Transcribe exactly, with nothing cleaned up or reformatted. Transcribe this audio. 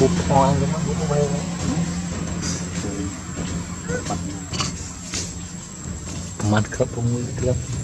buộc oan cái món của quen mặt khớp không nguyên lắm.